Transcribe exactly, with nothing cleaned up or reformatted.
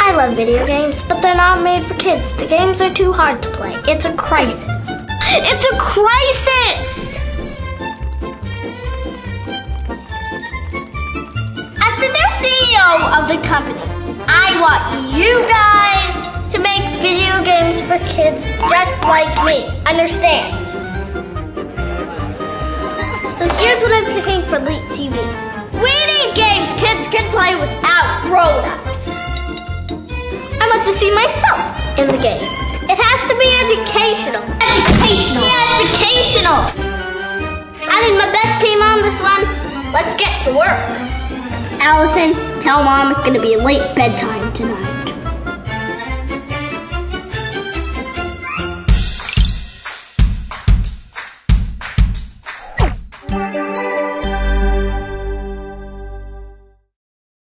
I love video games, but they're not made for kids. The games are too hard to play. It's a crisis. It's a crisis! As the new C E O of the company, I want you guys to make video games for kids just like me. Understand? So here's what I'm thinking for Leap T V. We need games kids can play without grown-ups. I want to see myself in the game. It has to be educational. Educational. Yeah, educational. I need my best team on this one. Let's get to work. Allison, tell Mom it's gonna be late bedtime tonight.